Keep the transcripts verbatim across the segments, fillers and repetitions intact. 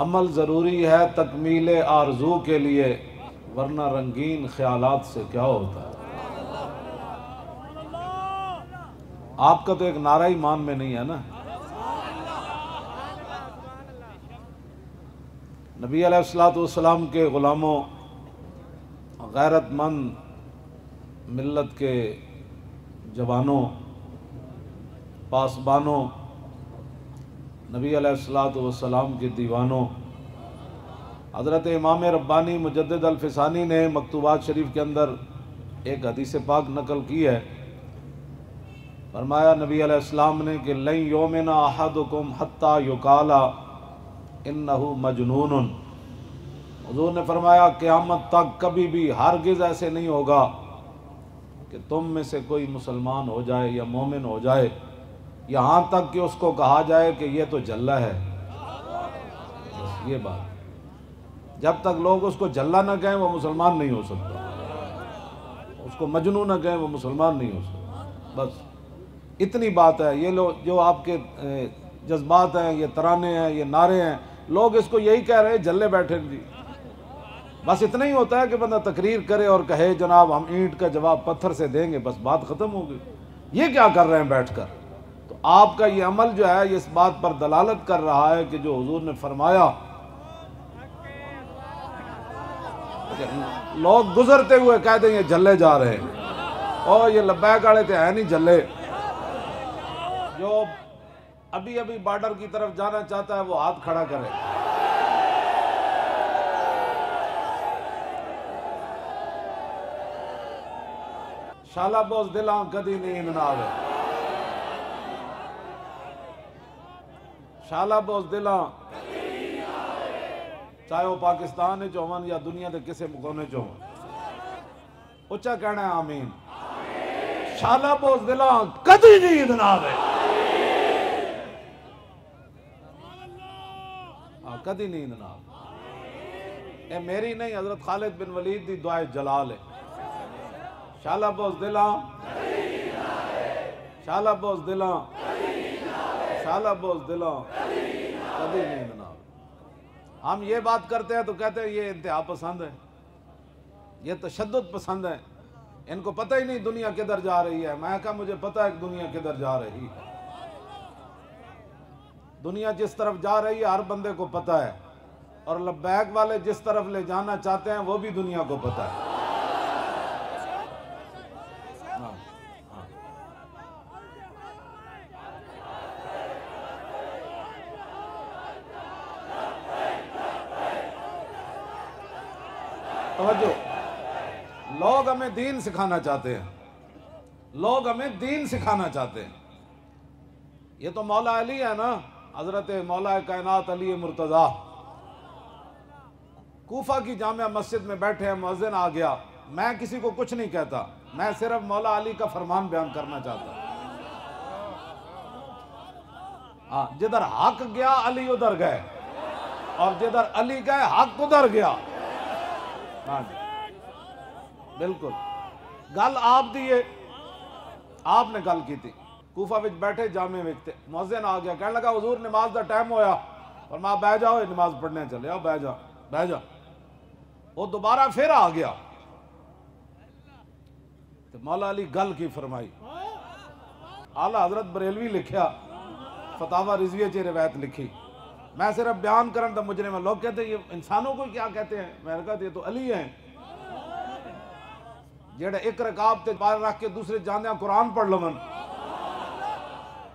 अमल ज़रूरी है तकमील आरज़ू के लिए, वरना रंगीन ख्यालात से क्या होता है। आपका तो एक नारा ईमान में नहीं है ना। नबी अलैहिस्सलाम के ग़ुलामों, गैरतमंद मिल्लत के जवानों, पासबानों, नबी अलैहिस्सलाम के दीवानों, हज़रत इमाम रब्बानी मुजद्दिद अल-फ़िसानी ने मकतूबात शरीफ के अंदर एक हदीस पाक नकल की है। फरमाया नबी अलैहिस्सलाम ने कि लन युमिना अहदुकुम हत्ता युकाला इन्नहु मजनून। हुज़ूर ने फरमाया क़यामत तक कभी भी हरगिज़ ऐसे नहीं होगा कि तुम में से कोई मुसलमान हो जाए या मोमिन हो जाए, यहाँ तक कि उसको कहा जाए कि ये तो जल्ला है। बस ये बात, जब तक लोग उसको जल्ला ना कहें वो मुसलमान नहीं हो सकता, उसको मजनू ना कहें वो मुसलमान नहीं हो सकता। बस इतनी बात है। ये लोग जो आपके जज्बात हैं, ये तराने हैं, ये नारे हैं, लोग इसको यही कह रहे हैं, जल्ले बैठे जी। बस इतना ही होता है कि बंदा तकरीर करे और कहे जनाब हम ईंट का जवाब पत्थर से देंगे, बस बात ख़त्म हो गई। ये क्या कर रहे हैं बैठकर? तो आपका ये अमल जो है ये इस बात पर दलालत कर रहा है कि जो हुजूर ने फरमाया लोग गुजरते हुए कह दें ये झल्ले जा रहे हैं और ये लब्बैक वाले तो है नहीं झल्ले। जो अभी अभी बॉर्डर की तरफ जाना चाहता है वो हाथ खड़ा करे। शाला बोस दिला कदी नींद ना आवे, शाला बोस दिला चाहे वह पाकिस्तान च होवन या दुनिया के किसी कोने च होवन, उच्चा कहना है आमीन। शाला बोस दिला कदी नींद ना आवे, कदी नींद ना आवे। ये मेरी नहीं, हजरत खालिद बिन वलीद की दुआए जलाल है। शाला बोस दिला, शाला बोस दिला, शाला बोस दिला कभी नहीं बना। हम ये बात करते हैं तो कहते हैं ये इंतहा पसंद है, ये तशद्दुद पसंद है, इनको पता ही नहीं दुनिया किधर जा रही है। मैं कहा मुझे पता है कि दुनिया किधर जा रही है। दुनिया जिस तरफ जा रही है हर बंदे को पता है, और लब्बैक वाले जिस तरफ ले जाना चाहते हैं वो भी दुनिया को पता है। लोग हमें दीन सिखाना चाहते हैं, लोग हमें दीन सिखाना चाहते हैं। ये तो मौला अली है ना, हजरत मौला कायनात अली मुर्तज़ा। कूफा की जामिया मस्जिद में बैठे हैं, मुअज्जिन आ गया। मैं किसी को कुछ नहीं कहता, मैं सिर्फ मौला अली का फरमान बयान करना चाहता। हाँ, जिधर हक गया अली उधर गए, और जिधर अली गए हक उधर गया। हाँ बिल्कुल, गल आप दी, आपने गल की थी। कूफा विच बैठे जामे विच, मुअज्जिन आ गया, कहने लगा हुजूर नमाज का टाइम होया। और मैं बह जाओ नमाज पढ़ने चले, आओ बह जा बह जा। वो दोबारा फिर आ गया तो मौला अली गल की फरमाई। आला हजरत बरेलवी लिखा, फतावा रिजवी च रिवायत लिखी। मैं सिर्फ बयान करन तो मुजरिम में लोग कहते हैं ये इंसानों को क्या कहते हैं। मैंने कहा ये तो अली हैं जेड़ा एक रकाब ते बाहर रख के दूसरे जाने कुरान पढ़ लवन।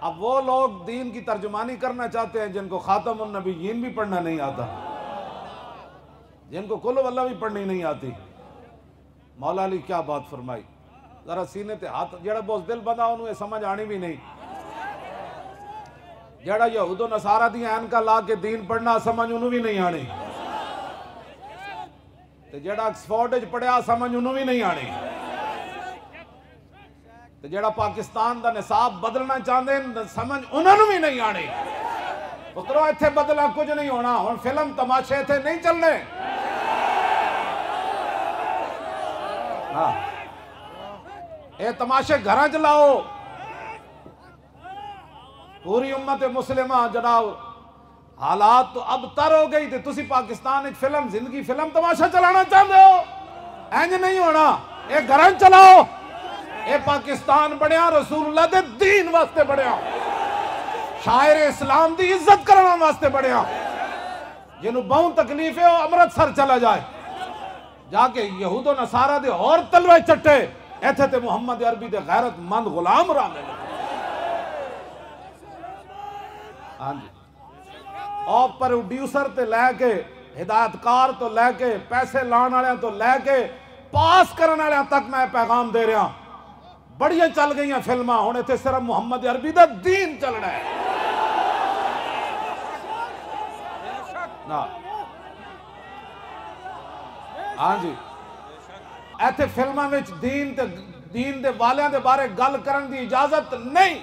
अब वो लोग दीन की तर्जुमानी करना चाहते हैं जिनको खातमुन नबीयीन भी पढ़ना नहीं आता, जिनको कुल वल्लाह भी पढ़नी नहीं आती। मौला अली क्या बात फरमाई, जरा सीने ते हाथ। जेड़ा बोझदिल बंदा उन्हें समझ आनी भी नहीं, जड़ा यहूदो नसारा दी एनका ला के दीन पढ़ना समझ उन्होंने भी नहीं आनी, ते जेड़ा ऑक्सफोर्ड च पढ़िया समझ उन्होंने भी नहीं आनी, ते जेड़ा पाकिस्तान का निसाब बदलना चाहते समझ उन्होंने भी नहीं आनी। पुत्रो इत्थे बदला कुछ नहीं होना, हुण फिल्म तमाशे इत्थे नहीं चलने। हाँ ये तमाशे घरां च लाओ। पूरी उम्मत मुस्लिमा जनाब हालात तो अब तर हो गई तो पाकिस्तान एक फिल्म जिंदगी फिल्म तमाशा चलाना चाहते हो, इंज नहीं होना। ये घर चलाओ, ये पाकिस्तान बनिया रसूलुल्लाह दे दीन वास्ते बनिया, शायर इस्लाम की इज्जत करने वास्ते बनिया। जिन्होंने बहुत तकलीफ है अमृतसर चला जाए, जाके यहूदो नसारा दे और तलवे चट्टे ऐसे थे मुहम्मद अरबी दे गैरतमंद गुलाम रामे। और प्रोड्यूसर ते लैके हिदायतकार तो लैके पैसे लाने वाले तो लैके पास करने वाले तक मैं पैगाम दे रहा। बड़िया चल गई फिल्मा, हुण इत्थे सिर्फ मुहम्मद अरबी दा दीन चलना है ना। हाँ जी, इत्थे फिल्मां विच दीन ते दीन दे वालियां दे बारे गल करन दी इजाजत नहीं।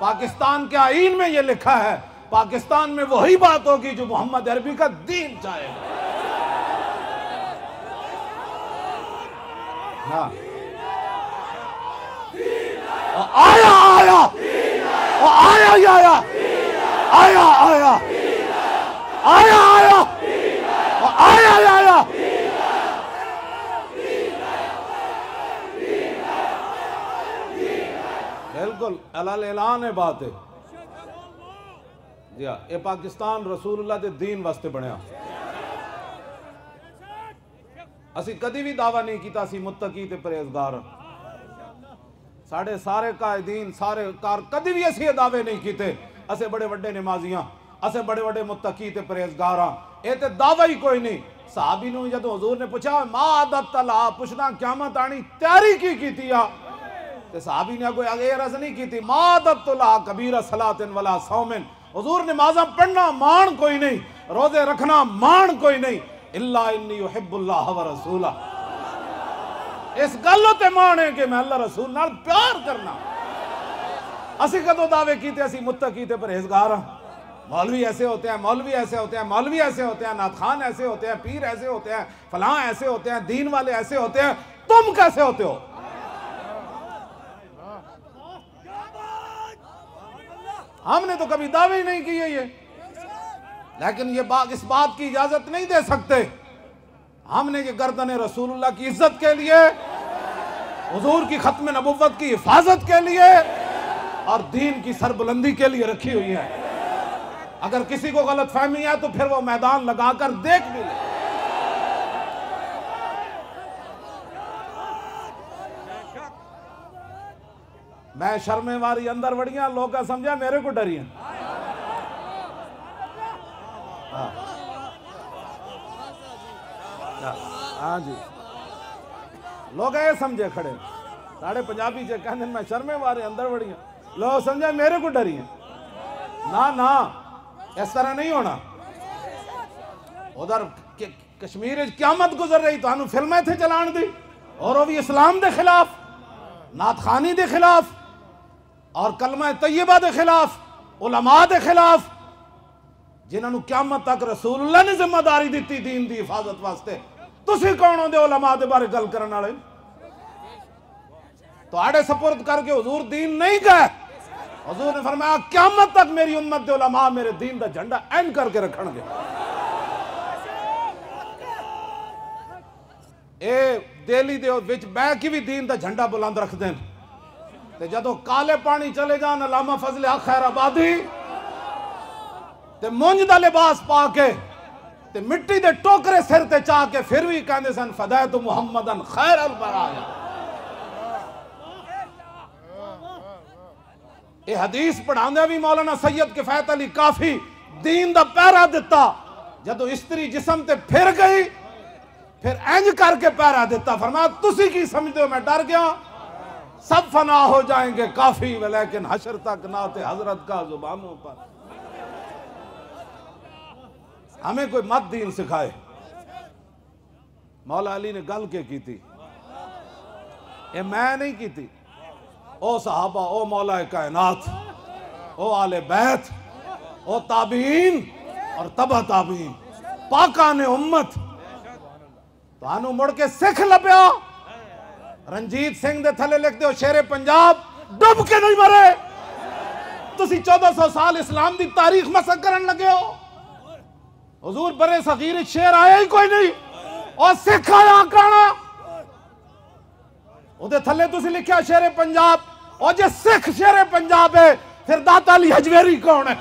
पाकिस्तान के आईन में ये लिखा है, पाकिस्तान में वही बात होगी जो मोहम्मद अरबी का दीन चाहेगा। हाँ। आया आया आया आया आया आया आया आया आया आया आया बिल्कुल अलाल ऐलान है बात है जी। ये पाकिस्तान रसूलुल्लाह दे दीन वास्ते बनिया। असी कदी भी दावा नहीं किया असी मुत्तकी ते परहेजगार। साढ़े सारे कायदीन सारे कार कदी भी असी दावे नहीं किए असे बड़े बड़े नमाजियां, असे बड़े बड़े मुत्तकी ते परहेजगार आं। ये दावा ही कोई नहीं। साहबी नूं जदों हुजूर ने पूछा मां आदत तला पुछना क़यामत आनी तैयारी की कीती आ, ते साहबी ने कोई अगे रस नहीं कीती। मां आदत तला कबीरा सलातिन वला सौमिन, हुजूर नमाज़ा पढ़ना मान कोई नहीं, रोजे रखना मान कोई नहीं, इल्ला इन्नी युहिब्बुल्लाह व रसूला। इस गल ते मान है कि मैं अल्लाह रसूल नाल प्यार करना। असी कदों दावे कीते असी मुत्तकी ते परहेजगार। मौलवी ऐसे होते हैं, मौलवी ऐसे होते हैं, मौलवी ऐसे होते हैं, नाथ खान ऐसे होते हैं, पीर ऐसे होते हैं, फलां ऐसे होते हैं, दीन वाले ऐसे होते हैं, तुम कैसे होते हो? हमने तो कभी दावे ही नहीं किए ये, लेकिन ये बात इस बात की इजाजत नहीं दे सकते। हमने ये गर्दने रसूलुल्लाह की इज्जत के लिए, हुजूर की खत्म नबुव्वत की हिफाजत के लिए और दीन की सरबुलंदी के लिए रखी हुई है। अगर किसी को गलत फहमी है तो फिर वो मैदान लगाकर देख भी ले। मैं शर्मे वाली अंदर बढ़िया लोग समझा मेरे को डरी है। हाँ जी, लोग ये समझे खड़े साढ़े पंजाबी से कहने मैं शर्मे वाले अंदर बढ़िया लोग समझा मेरे को डरी है। ना ना, इस तरह नहीं होना। उधर कश्मीर क्यामत गुजर रही तो फिल्में थे चलान दी और वो भी इस्लाम के खिलाफ, नातखानी के खिलाफ और कलमा तय्यबा के खिलाफ, उलमा के खिलाफ, जिन्होंने क्यामत तक रसूलुल्लाह ने जिम्मेदारी दी दीन की हिफाजत वास्ते। तुसी कौन हो दे उलमा के बारे गल करने वाले? तो आड़े सपुर्द करके हुजूर दीन नहीं गए। हुजूर ने फरमाया क़यामत तक मेरी उम्मत दे उलमा मेरे दीन दा झंडा ऐन करके रखेंगे। ए दिल्ली दे विच बह के भी दीन दा झंडा बुलंद रखते हैं। ते जदों काले पानी चले जान अलामा फजल हक़ खैराबादी ते मुंज दा लिबास पा के ते मिट्टी दे टोकरे सिर ते चा के फिर भी कहंदे सन फदायतु मुहम्मदन खैरल बराया। यह हदीस पढ़ाने भी मौलाना सैयद किफायत अली काफी दीन दा पैरा दिता। जदों इस्त्री जिसम ते फिर गई फिर इंज करके पैरा दिता। फरमाया तुसी की समझते हो, मैं डर गया। सब फना हो जाएंगे काफी लेकिन हशर तक नाते हजरत का जुबानों पर। हमें कोई मत दीन सिखाए। मौला अली ने गल के की थी, ये मैं नहीं की थी। ओ सहाबा, ओ मौला कायनात, ओ आले बैत, ओ ताबीन और तबा ताबीन, पाका ने उम्मत। तुहानू मुड़ के सिख लभ्या। रंजीत सिंह दे थले लिख दो शेरे पंजाब डुब के नहीं मरे। तुसी चौदह सौ साल इस्लाम दी तारीख मसक करन लगे हो। हुजूर बड़े सगीर शेर आया ही कोई नहीं और सिख आया काना। उहदे थल्ले तुसी लिखिया शेर पंजाब, और जे सिख शेर पंजाब है फिर दाता अली हजवेरी कौन है?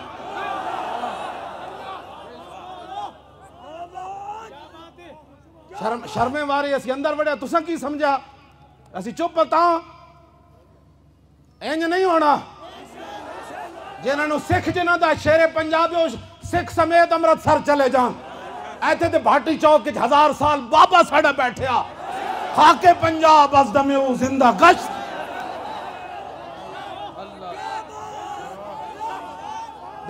शर्म शर्मे मारे असी अंदर वड़े, तुसा की समझा असी चुप ता? इंज नहीं होना। जिन्होंने सिख जिन्हों का शेरे पंजाब सिख समेत अमृतसर चले जान, ऐसे तो भाटी चौक हजार साल बाबा साडा बैठा खाके पंजाब अज़दमे जिंदा गश्त।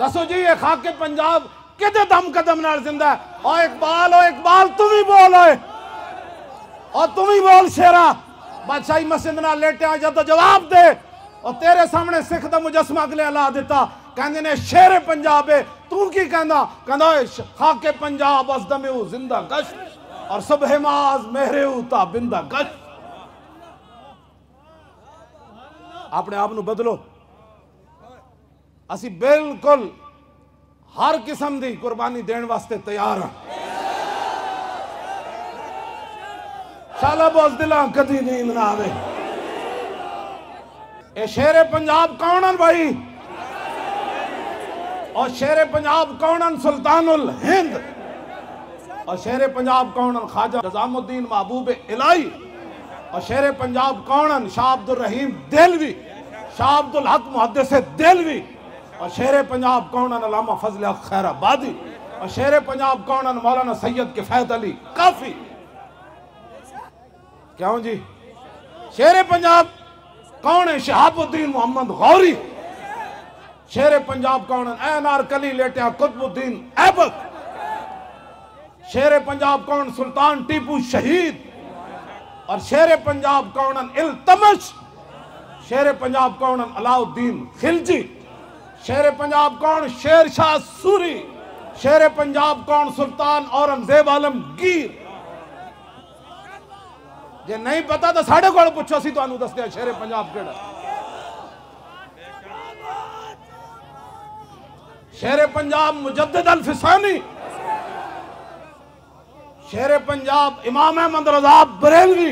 दसो जी ये खाके पंजाब कितने दम कदम नाल जिंदा है। और इकबाल ओ इकबाल तू भी बोल ओए, और तू भी बोल शेरा। बादशाही मस्जिद नाल लेटिया जब तो जवाब दे, और तेरे सामने सिख दा मुजस्मा अगले ला दिता। कहंदे ने शेर पंजाब है, तू की कहंदा? कहंदा खाके पंजाब अज़दमे जिंदा गश्त और सुबह माज मेहरे उता बिंदा गश्त। अपने आप नूं बदलो। असी बिल्कुल हर किस्म की कुर्बानी देने वास्ते तैयार हैं। शाला बोस दिला कदी नींद ना आवे। ये शेरे पंजाब कौन हैं भाई? और शेरे पंजाब कौन हैं? सुल्तानुल हिंद। और शेरे पंजाब कौन हैं? ख्वाजा निजामुद्दीन महबूब इलाही। और शेरे पंजाब कौन हैं? शाह अब्दुल रहीम देलवी, शाह अब्दुल हक मुहद्दिस देलवी। और शेर पंजाब कौन है? अल्लामा फजल खैराबादी। और शेर पंजाब कौन है? मौलाना सैयद किफायत अली काफी। क्यों जी? शेर पंजाब कौन है? शहाबुद्दीन मोहम्मद गौरी। शेर पंजाब कौन है? एन आर कली लेटिया कुतुबुद्दीन ऐबक। शेर पंजाब कौन? सुल्तान टीपू शहीद। और शेर पंजाब कौन है? इल्तमश। शेर पंजाब कौन है? अलाउद्दीन खिलजी। शेर पंजाब कौन? शेर शाह सूरी। शेर पंजाब कौन? सुल्तान औरंगजेब आलमगीर। जे नहीं पता तो साढ़े को पूछो, असीं तुहानूं दस्सदे आं शेर पंजाब केड़ा। शेर पंजाब मुजद्दिद अल्फसानी। शेर पंजाब इमाम अहमद रज़ा बरेलवी।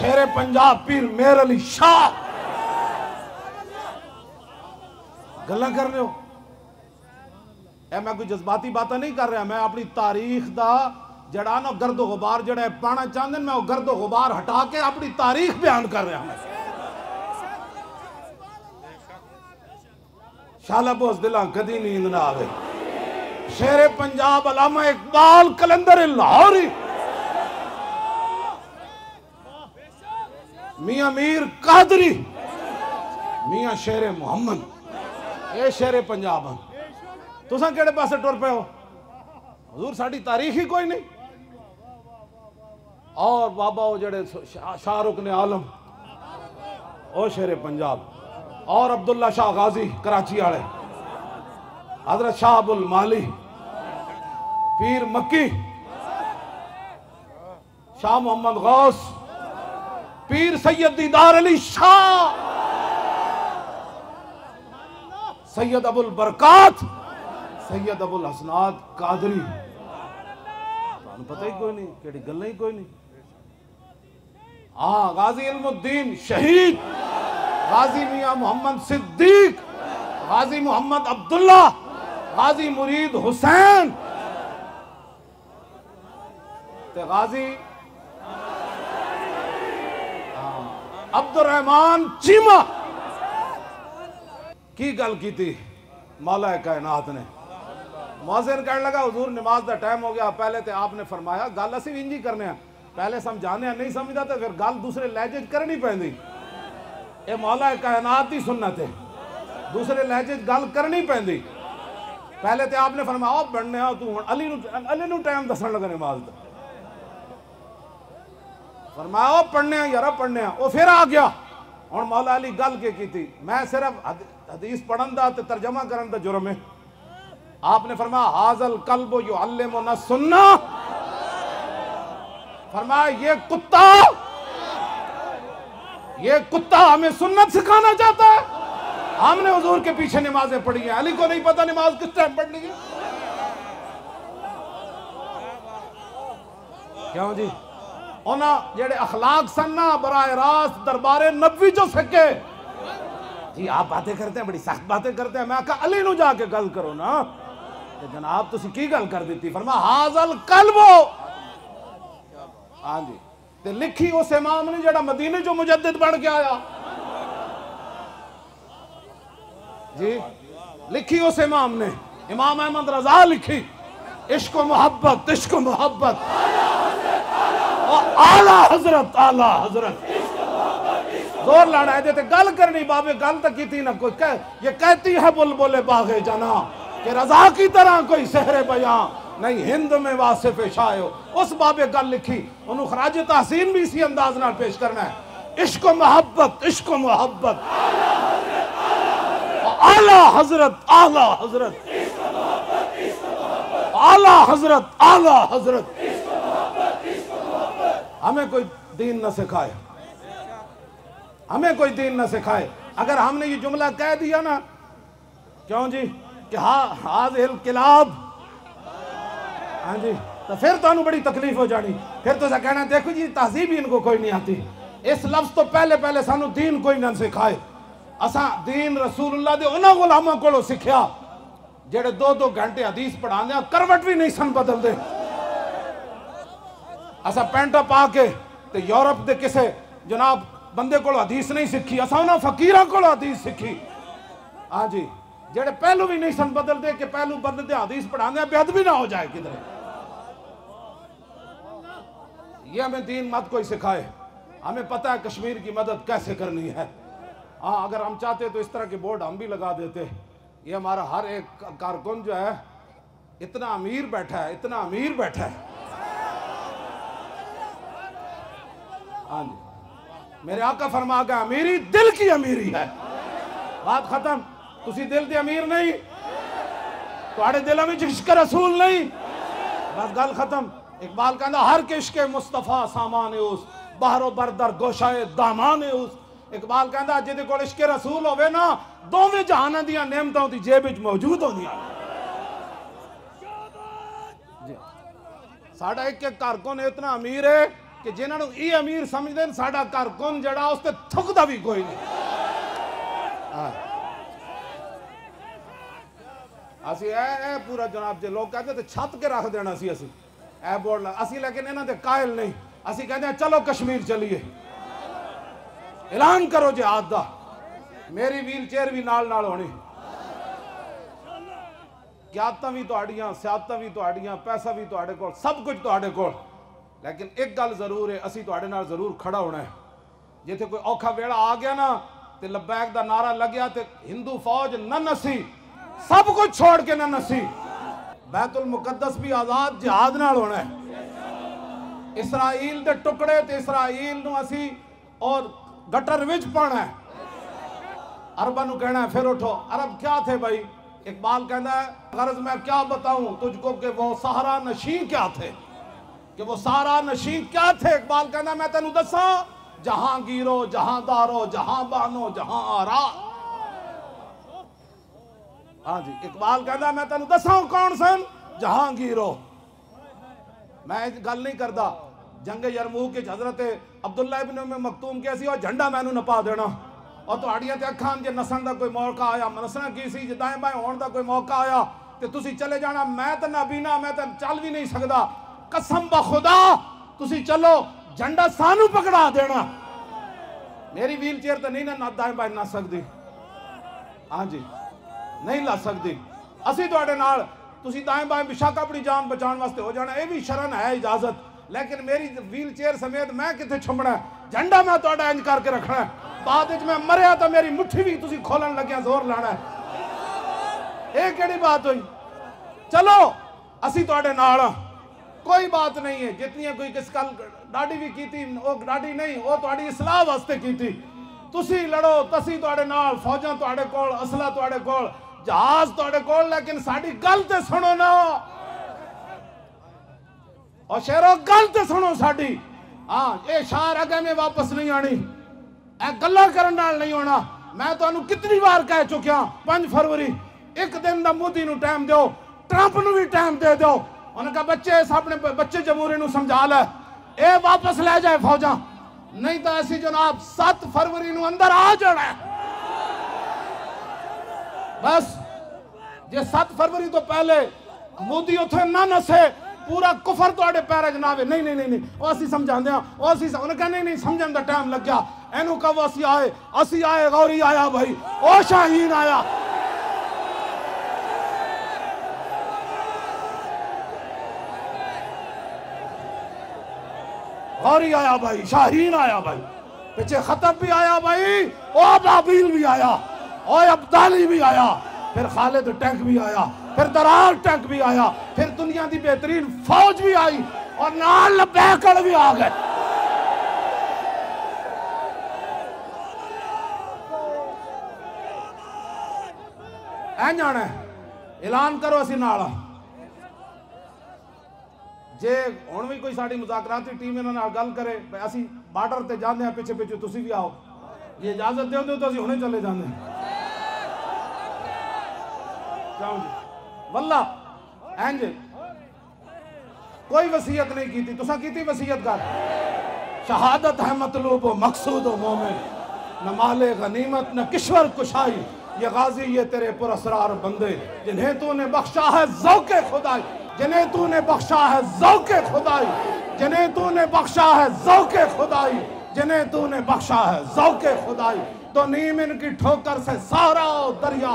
शेर पंजाब पीर मेहर अली शाह। गल्लां कर रहे हो ए, मैं कोई जज्बाती बात नहीं कर रहा। मैं अपनी तारीख का जड़ा ना गर्दो गुबार जड़ा पाना चाहते, मैं गर्दो गुबार हटा के अपनी तारीख बयान कर रहा हूं। शाला बोस दिला कदी नींद ना आवे। शेरे पंजाब अल्लामा इकबाल कलंदर लाहौरी। मियां मीर कादरी, मियां शेरे मोहम्मद। ये शेरे पंजाब हैं। तुसा केड़े पासे टुर पे हो? हुजूर साडी तारीख ही कोई नहीं। और बाबा वो जड़े शाहरुख ने आलम और शेरे पंजाब, और अब्दुल्ला शाह गाजी कराची वाले, हजरत शाहबुल माली, पीर मक्की, शाह मोहम्मद गौस, पीर सैयद दीदार अली शाह, सैयद अबुल बरकात, सैयद अबुल हसनाद कादरी। तुहानू पता ही कोई नहीं, केड़ी गल ही कोई नहीं। हाँ, गाजी इल्मुद्दीन शहीद, गाजी मियां मोहम्मद सिद्दीक, गाजी मोहम्मद अब्दुल्ला, गाजी मुरीद हुसैन, ते गाजी अब्दुर्रहमान चीमा। की गल की थी मौला कायनात ने? मुअज़्ज़िन कहने लगा हुजूर नमाज का टाइम हो गया। पहले तो आपने फरमाया गल असी इंज ही करने, पहले समझाने नहीं समझदा तो फिर गल दूसरे लहजे करनी पैंदी। ये मौला कायनात ही सुन्नत है, दूसरे लहजे गल करनी पैंदी। पहले तो आपने फरमाया बनने तू हुण अली नूं अली नूं टाइम दसण लगा नमाज दा। फरमाया पढ़ने यारा पढ़ने, वो फिर आ गया। हुण मौला अली गल के की थी? मैं सिर्फ हदीस पढ़न दा ते तर्जमा करन दा जुर्म है। आपने फरमाया हाजल कल्ब युअल्लिमुना सुन्ना। फरमाया ये कुत्ता ये कुत्ता हमें सुन्नत सिखाना चाहता है। हमने हुजूर के पीछे नमाजें पढ़ी हैं, अली को नहीं पता नमाज किस टाइम पढ़नी है। क्यों जी ओना जेडे अखलाक सन ना बराह रास्त दरबारे नब्बी जो सके जी आप बातें करते हैं, बड़ी सख्त बातें करते हैं। मैं कहा अली नू जाके गल करो ना, जनाब तुसी की गल कर दी। फरमा हाजल कलबो, हाँ जी ते लिखी उस इमाम ने जेड़ा मदीने जो मुजद्दिद बन के आया जी, लिखी उस इमाम ने, इमाम अहमद रजा लिखी इश्क मोहब्बत, इश्क मोहब्बत आला हजरत, आला हजरत जोर लड़ा देते। गल करनी बाबे गल तो की ना कोई कह, ये कहती है बुलबुल बागे जना कि रजा की तरह कोई सहरे बयां नहीं हिंद में वासिफ शायो। उस बाबे गल लिखी उन्होंने खराज तहसीन भी इसी अंदाज न पेश करना है। इश्क मोहब्बत, इश्क मोहब्बत आला हजरत, आला हजरत आला हजरत, आला हजरत हमें कोई दीन न सिखाए, हमें कोई दीन न सिखाए। अगर हमने ये जुमला कह दिया ना, क्यों जी कि हा हाजिल किलाब, हाँ जी, तो फिर तो बड़ी तकलीफ हो जानी। फिर तो कहना देखो जी तहजीब ही इनको कोई नहीं आती। इस लफ्ज तो पहले पहले सानू दीन कोई न सिखाए। असा दीन रसूलुल्लाह दे उन्हां गुलामां कोलों सीखिया जेड़े दो दो घंटे हदीस पढ़ांदे, करवट भी नहीं सन बदलदे। असा पैंटा पा के ते यूरोप दे किसे जनाब बंदे कोलों हदीस नहीं सीखी, असा उन्हां फकीरां कोलों हदीस सीखी। हाँ जी, जेड़े पहलू भी नहीं सन बदलदे कि पहलू बदल दे हदीस पढ़ांदे बेअदबी ना हो जाए किधर। ये हमें दीन मत कोई सिखाए। हमें पता है कश्मीर की मदद कैसे करनी है। हाँ, अगर हम चाहते तो इस तरह के बोर्ड हम भी लगा देते। ये हमारा हर एक कारकुन जो है इतना अमीर बैठा है, इतना अमीर बैठा है। हाँ जी, मेरे आका फरमा गया अमीरी दिल की अमीरी है, बात खत्म। तुसी दिल दे अमीर नहीं, तुहाडे दिलों में इश्क रसूल नहीं, बस गल खत्म। इकबाल कहता हर के इश्क मुस्तफा सामान उस बाहरों बरदर गोशाए दामान उस। इकबाल कहता जिहदे कोल इश्क रसूल होवे ना, दोवें जहानां दीयां नेमतां दी जेब विच मौजूद होंदियां। साडा इक इक कारकुन इतना अमीर है कि जिन्हां नूं ई अमीर समझदे ने, साडा कारकुन जिहड़ा उस ते थुकदा भी कोई नहीं। असी ए पूरा जनाब जे लोग कहते तो छत के रख देना सी असी ए बोर्ड असी, लेकिन इन्हां दे कायल नहीं। असी कहते चलो कश्मीर चलीए, ऐलान करो जिहाद दा। मेरी व्हील चेयर भी नाल नाल होनी, क्यादतां भी तुहाड़ियां, सियादतां भी तुहाड़ियां, पैसा भी तुहाड़े कोल, सब कुछ तुहाड़े कोल। लेकिन एक गल जरूर है, असी तुहाड़े नाल जरूर खड़ा होना है। जिथे कोई औखा वेड़ा आ गया ना तो लब्बैक दा नारा लग्या तो हिंदू फौज न नसी, सब कुछ छोड़ के न नसी। बैतुल मुकद्दस भी आजाद जिहाद नाल होना है। इसराइल दे टुकड़े ते इसराइल नूं असी और गटर विच पाना है। अरबा नू कहना है फिर उठो, अरब क्या थे भाई। इकबाल कहना है गर्ज मैं क्या बताऊं तुझको कि वो सहारा नशी क्या थे, कि वो सहारा नशी क्या थे। इकबाल कहना मैं तेनू दसा जहांगीरो जहांदारो जहां बानो जहां आरा। हाँ जी, इकबाल कहना मैं तेनू दसा कौन सन जहांगीरो। मैं गल नहीं करता जंगे यरमूक के हजरत अब्दुल्ला इब्न उम्मे मक्तूम के सी और झंडा मैनू नपा देना और तुहाड़ियां ते अखां जे नसन दा कोई मौका आया, नसना की सी जे दाएं बाएं होण दा कोई मौका आया ते तुसी चले जाना। मैं तो नाबीना, मैं तो चल भी नहीं सकदा, कसम ब खुदा तुसी चलो, झंडा सानू पकड़ा देना। मेरी व्हील चेयर तो नहीं ना दाएं बाएं ना सकदी, हाँ जी नहीं ला सकदी। असी तुहाडे नाल, तुसी दाएं बाएं बिशाक अपनी जान बचाने वास्ते हो जाना, यह भी शरण है इजाजत। लेकिन मेरी व्हील चेयर समेत मैं कितने छुपना है, झंडा मैं तो इंज करके रखना है। बाद मैं मरिया तो मेरी मुट्ठी भी तुसी खोलन लगे जोर लाना है। ये केड़ी बात हुई, चलो असी तुहाडे नाल, कोई बात नहीं है। जितनी कोई किस कल डाडी भी की डाडी नहीं, वो तुहाडी इस्लाह वास्ते की थी। तुसी लड़ो, तसी तुहाडे नाल, फौजां तुहाडे कोल, असला तुहाडे कोल, जहाज तुहाडे कोल, लेकिन साडी गल ते सुनो ना। और शेरो गल तो सुनो साड़ी, हाँ ये शार अगे में वापस नहीं आनी, गल्ला करन नाल नहीं होना। मैं तो कितनी बार कह चुका पांच फरवरी एक दिन का मोदी नूं टाइम दो, ट्रंप नूं भी टाइम दे दो। उन्होंने कहा बच्चे अपने बच्चे जमूरी नूं समझा ले, ए वापस ले जाए फौजा, नहीं तो ऐसी जनाब सात फरवरी नूं अंदर आ जाना। बस जे सात फरवरी तो पहले मोदी उथे ना नसे पूरा कुफर तुहाडे पैरां च ना आवे। नहीं नहीं नहीं ओ असीं समझांदे आ, ओ असीं उन्हें कहने नहीं समझण दा टाइम लग गया, इहनूं कहो असीं आए, असीं आए, गौरी आया भाई, ओ शाहीन आया। गौरी आया भाई, शाहीन आया भाई, पीछे खतब भी आया भाई, ओ बाबील भी आया, ओ अब्दाली भी आया, फिर खालिद टैंक भी आया, फिर दरार टैंक भी आया, फिर दुनिया की बेहतरीन फौज भी आई और नाल लबैकड़ भी आ गए। ऐ जाना ऐलान करो असी नाल आ। जे हुण भी कोई साड़ी मुज़ाकराती टीम इन्हां नाल गल करे असी बार्डर ते जांदे आ, पिछे पिछे तुसी भी आओ, ये इजाजत दे दो तो असी हुणे चले जांदे जाओ जी। वल्ला इंज कोई वसीयत नहीं कीती, तुसा कीती वसीयत कर। शहादत है मतलूब व मकसूद व मोमिन, न माले गनीमत न किश्वर कुशाई, ये गाजी ये तेरे पुरअसरार बंदे, जिन्हें तूने बख्शा है ज़ौक़े खुदाई, जिन्हें तूने बख्शा है ज़ौक़े खुदाई, जिन्हें तूने बख्शा है ज़ौक़े खुदाई, जिन्हें तूने बख्शा है ज़ौक़े खुदाई। तो नीम इनकी ठोकर से सारा दरिया,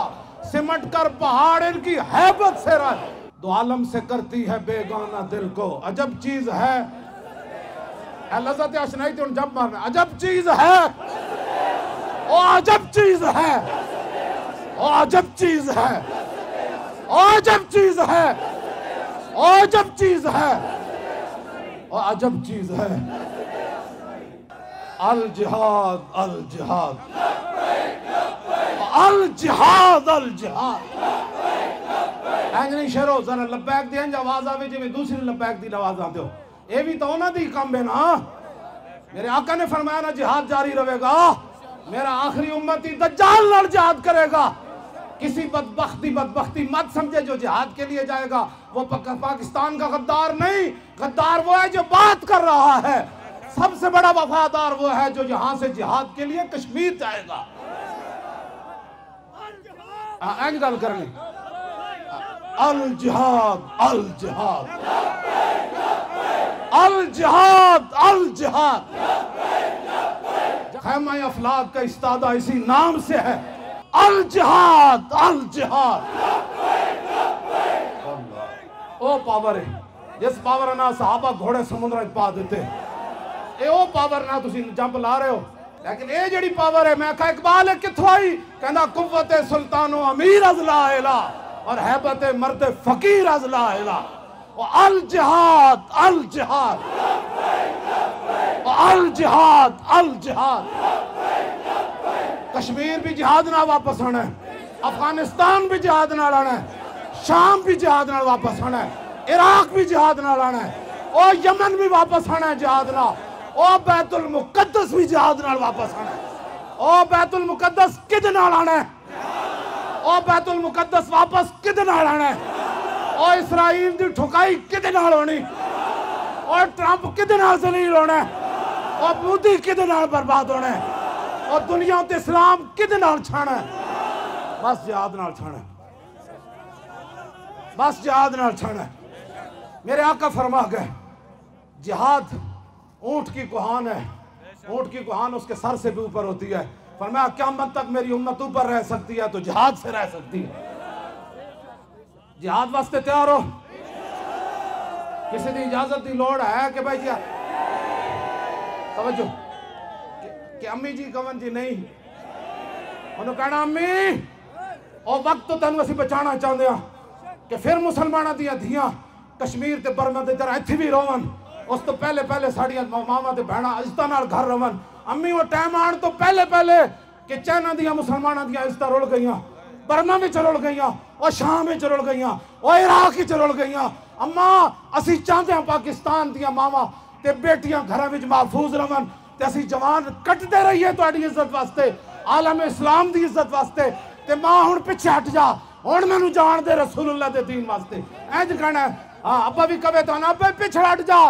सिमट कर पहाड़ इनकी हैबत से रह, दो आलम से करती है बेगाना दिल को, अजब चीज़ है लज़्ज़त आशनाई तो जब मारना, अजब चीज़ है ओ अजब चीज़ है ओ अजब चीज़ है ओ अजब चीज़ है और अजब चीज है और अजब चीज है। अल जिहाद अल जिहाद अल जिहाद अल जिहाद एंज शेरो जरा लबैक दी इंज आवाज आवे जिवें दूसरी लबैक दी आवाज आंदे हो। ये भी तो उन्हां दी काम है ना। मेरे आका ने फरमाया ना जिहाद जारी रहेगा, मेरा आखिरी उम्मती दज्जाल लड़ जिहाद करेगा। किसी बदबख्ती बदबख्ती मत समझे जो जिहाद के लिए जाएगा, वो पाकिस्तान का गद्दार नहीं, गद्दार वो है जो बात कर रहा है। सबसे बड़ा वफादार वो है जो यहाँ से जिहाद के लिए कश्मीर जाएगा। आज गल करनी अल जिहाद अल जिहाद अल जिहाद अल जिहाद। खैमा अफलाक का इस्तादा इसी नाम से है, अल जिहाद अल जिहाद। ओ पावर है जिस पावर ना सहाबा घोड़े समुद्र पा देते, ये ओ पावर ना तुसी जंप ला रहे हो। लेकिन ये जड़ी पावर है, मैं कहा इकबाल कित्थों आई, कहना कुव्वत सुल्तानो अमीर अजला इला और हैबत मर्द फकीर अजला इला। अल जिहाद अल जिहाद अल जिहाद अल जिहाद। कश्मीर भी जिहाद ना वापस आना है, अफगानिस्तान भी जिहाद ना आना है, शाम भी जिहाद ना वापस आना है, इराक भी जिहाद ना आना है, और यमन भी वापस आना है जिहाद ना, और बैतुल मुकद्दस भी जिहाद ना वापस आना है। और बैतुल मुकद्दस किद ना आना है, और बैतुल मुकद्दस वापस किद ना आना है, और इसराइल की ठुकाई किद ना होनी, और ट्रंप किद ना जलील होना है, और मोदी किद ना बर्बाद होना है, और दुनिया उत्ते इस्लाम किदे नाल छाना है। बस जिहाद नाल छाना है, बस जिहाद नाल छाना है। मेरे आका फरमा गए जिहाद ऊँट की कुहान है, ऊँट की कुहान उसके सर से भी ऊपर होती है। फरमाया क़यामत तक मेरी उम्मत ऊपर रह सकती है तो जिहाद से रह सकती है। जिहाद वास्ते तैयार हो? किसी की इजाजत की लोड़ है कि भाई क्या तवज्जो कि अम्मी जी कवन जी नहीं, उन्होंने कहना अम्मी और वक्त तो तेन असी बचाना चाहते हाँ कि फिर मुसलमानों दियाँ धियाँ कश्मीर ते बर्मा की तरह इतने भी रोवन, उस तो पहले पहले साड़ियाँ मावां ते भैणां इज्जतां नाल घर रोवन। अम्मी वो टाइम आने तो पहले पहले कि चाइना दियाँ मुसलमानों दियाँ इज्जतां रुल गई, बर्मा में रुल गई, और शाम में रुल गई, और इराक में रुल गई। अम्मा असी चाहते हाँ पाकिस्तान दियाँ मावां ते बेटियां घरां विच महफूज रहन, असी जवान कटते रहिए तो इज्जत वास्ते, आलम इस्लाम की इज्जत वास्ते ते मां हुण पिछे हट जा, हुण मैनू जान दे रसूलुल्लाह दे दीन वास्ते। इंज कहना हां अब्बा भी कवे तो ना अब्बा पिछे हट जा,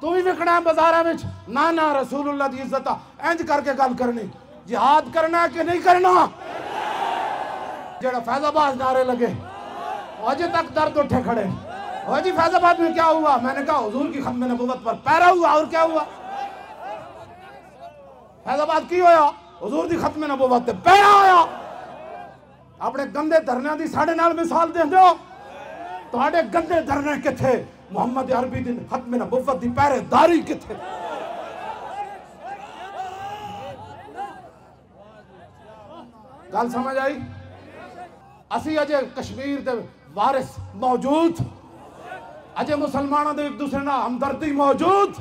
तू भी विकना बाजारां विच, ना ना रसूलुल्लाह दी इज्जत। इंज करके गल करनी, जिहाद करना है कि नहीं करना। जेड़ा फैजाबाद नारे लगे अजे तक दर्द उठे खड़े, और जी फैजाबाद में क्या हुआ? मैंने कहा हुजूर की खम्मे नबूवत पर पैरा हुआ, और क्या हुआ? फैजाबाद की होया? हुजूर दी खत्मे नबूवत पर पैरा होया। अपने गंदे धरने दी साडे नाल मिसाल देंदे हो, तुहाडे गंदे धरने किथे? मुहम्मद अरबी दी खत्मे नबूवत दी पैरेदारी किथे? गल समझ आई? असी अजे कश्मीर दे वारिस मौजूद, अजे मुसलमानों के एक दूसरे नाल हमदर्दी मौजूद।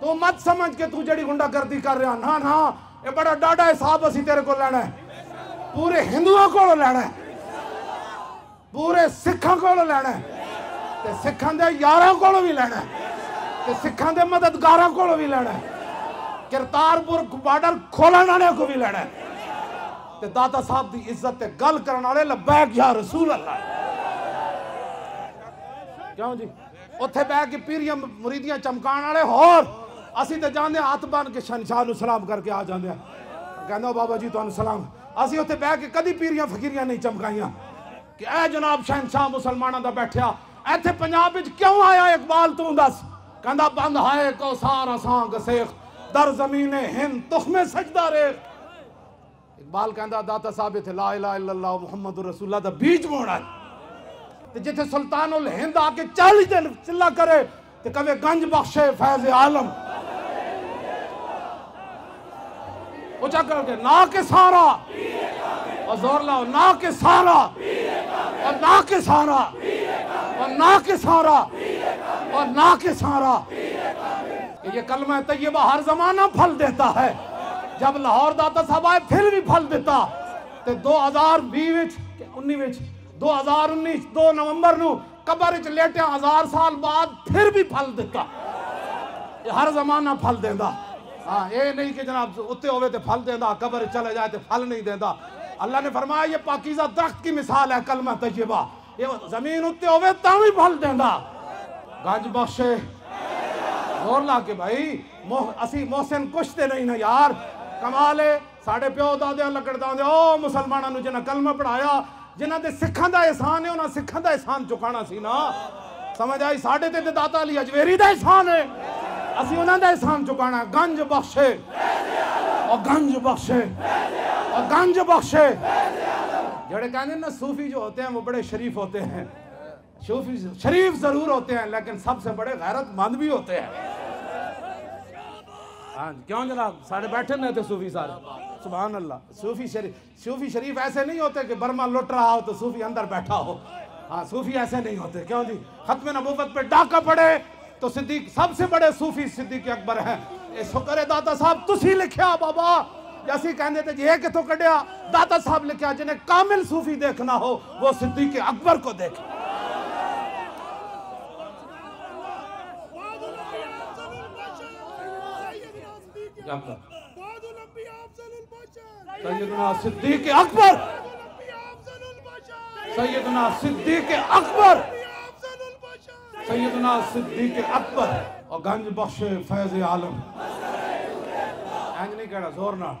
तू मत समझ के तू जी गुंडागर्दी कर रहा, ना ना, ये बड़ा डाडा हिसाब असी तेरे को लेना है, पूरे हिंदुओं को लेना है, पूरे सिखों को लेना है, सिखों के यारों को भी लेना है, सिखों के मददगारों को भी लेना है, करतारपुर बॉर्डर खोलने वाले को भी लेना है। दादा साहब की इज्जत ते गल करने वाले लब्बैक या रसूल अल्लाह। क्यों जी उत्थे बह के पीरियां मुरीदियां चमकाण वाले, होर असी तो जाने हाथ बन के शनशाह नूं सलाम करके आ जाते हैं, कहना बाबा जी तुहानूं सलाम। असी उत्थे बह के कदी पीरियां फकीरियां नहीं चमकाइयां कि ए जनाब शहनशाह मुसलमानों का बैठा इत्थे पंजाब विच क्यों आया? इकबाल तू दस, कहंदा बंद हाय कौसार असां गसेख दर ज़मीने हिंद तुखमे सजदा रेख। इकबाल कहंदा दाता साहब इत्थे ला इलाहा इल्लल्लाह मुहम्मदुर रसूलुल्लाह दा बीज बोणा है। जिथे सुल्तान उल हिंद आके चालीस दिन चिल्ला करे तो कवे गंज बख्शे फैज आलम, उचा करके ना के सारा, और जोर लाओ ना के सारा, और ना के सारा, और ना के सारा, और ना के सारा। ये कलमा तैयबा हर जमाना फल देता है, जब लाहौर दाता साहब आए फिर भी फल देता। तो दो हजार बीस उन्नीस दो हजार उन्नीस दो नवंबर नू कबर च लेटे हजार साल बाद फिर भी फल दिता। हर जमाना फल देंदा, हाँ ये नहीं कि जनाब उत्ते होवे तो फल देंदा, कबर चले जाए तो फल नहीं देंदा। अल्लाह ने फरमाया ये पाकीज़ा दरख्त की मिसाल है कलमा तय्यबा, ये जमीन उत्ते होवे तां भी फल देंदा। गंज बख्शे जोर ला के भाई असी मोहसिन कुछते नहीं ना यार, कमाल है। साढ़े प्यो दादे लकड़ दादे ओ मुसलमानों नू जिन्हां कलमा पढ़ाया, जिन्हों के सिखों का एहसान है उन्होंने सिखों का एहसान चुकाना सी ना। समझ आई? साढ़े ते दाता अली अजवेरी का एहसान है, असी उन्होंने का एहसान चुकाना। गंज बख्शे और गंज बख्शे और गंज बख्शे। जड़े कहते ना सूफी जो होते हैं वो बड़े शरीफ होते हैं, सूफी शरीफ जरूर होते हैं लेकिन सबसे बड़े गैरतमंद भी होते हैं। हाँ क्यों जनाब, साढ़े बैठे नहीं थे सूफी सारे, सुभान अल्लाह। सूफी शरीफ, सूफी शरीफ ऐसे नहीं होते कि बर्मा लुट रहा हो तो सूफी अंदर बैठा हो, हाँ सूफी ऐसे नहीं होते। क्यों जी? खत्मे नबूवत पे डाका पड़े तो सिद्दीक, सबसे बड़े सूफी सिद्दीक अकबर हैं। ये शुक्र है दाता साहब तुसी लिखिया बाबा, जैसे कहते थे ये कितों कढ़िया, दाता साहब लिखिया जिन्हें कामिल सूफी देखना हो वो सिद्दीक अकबर को देखे। सैयदना सिद्दीक अकबर, सैयदना सिद्दीक अकबर, सैयदना सिद्दीक अकबर और गंज बख्शे फैज आलम। इंज नहीं कहना, जोर ना,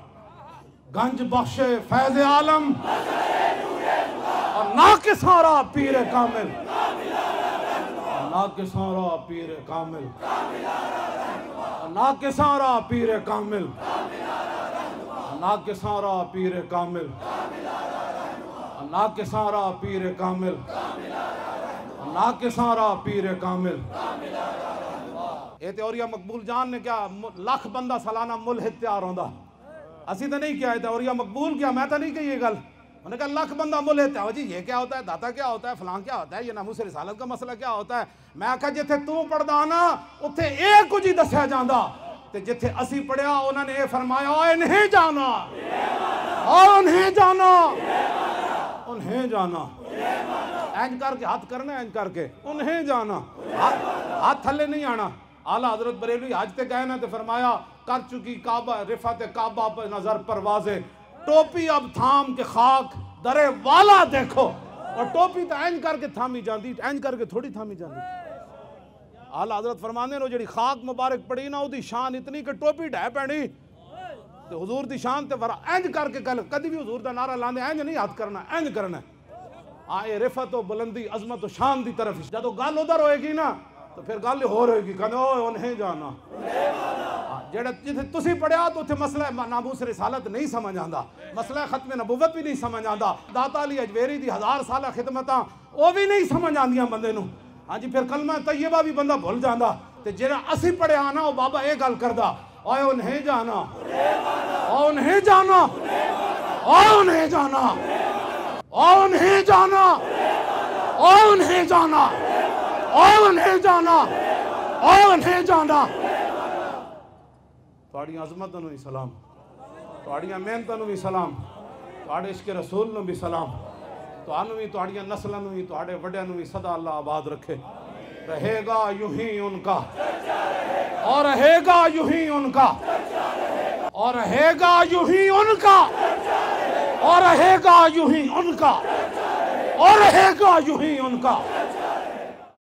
गंज बख्शे फैज आलम और ना के सारा पीर कामिल, ना के सारा पीर कामिल, ना के सारा पीर कामिल, ना के सारा पीर कामिल, ना के सारा पीर कामिल, ना के सारा पीर कामिल। ये तेरिया मकबूल जान ने क्या लख बंदा सालाना मुलहिद तैयार होंदा, असी तो नहीं किया है। तेरिया मकबूल क्या, मैं तो नहीं कही ये गल, उन्हें कहा लख बंदा मुलहिद तैयार हो जी, ये क्या होता है, दाता क्या होता है, फलां क्या होता है, ये नामूस रिसालत का मसला क्या होता है। मैं आखा जिथे तू पढ़दा ना उत्थे ये कुछ ही दस्या जाता, जिथे असी पढ़िया उन्होंने ये फरमाया इन्हें जाना, और उन्हें जाना, उन्हें जाना। इंज करके हाथ करना, इंज करके उन्हें जाना, हाथ थले नहीं आना। आला हजरत बरेलवी आज तक गए ना तो फरमाया कर चुकी काबा रिफात काबा पर नजर परवाजे, टोपी अब थाम के खाक दरे वाला देखो। और टोपी तो एंज करके थामी जाती, एंज करके थोड़ी थामी जाती। आला हजरत फरमाने नो जी खाक मुबारक पड़ी ना उसकी शान इतनी कि टोपी ढह पैनी। तो हजूर की शान तो बड़ा एंज करके कल कभी भी हजूर का नारा लाने एंज नहीं हाथ करना, एंज करना आए रिफत और बुलंदी अजमत और शान की तरफ। जब गल उधर होएगी ना तो फिर गल हो रहेगी कहो नहीं जाना। जेड़ा जिथे तुसी पढ़िया तो उसे मसला नामूस रिसालत नहीं समझ आता, मसला खत्म नबूवत भी नहीं समझ आता, दाता अली अजवेरी दी हज़ार साल खिदमत वो भी नहीं समझ आंदियां बंदे नूं। हाँ जी फिर कलमा तय्यबा भी बंदा भुल जाता। तो जेड़ा असी पढ़िया ना वो बाबा ये गल करदा आओ नहीं जाना, आओ नहीं जाना, आओ नहीं जाना, आओ नहीं जाना, आओ नहीं जाना, आओ नहीं जाना, आओ नहीं जाना। थोड़ी अजमत नूं भी सलाम, थोड़ी मेहनत नूं भी सलाम, थोड़े इश्क रसूल नूं भी सलाम। तुहानूं भी, थोड़ियां नस्लां नूं भी, थोड़े वड्डियां नूं भी सदा अल्लाह आबाद रखे। रहेगा यूं ही उनका और रहेगा यूं ही उनका और रहेगा यूं ही उनका और रहेगा यूं ही उनका और रहेगा यूं ही उनका।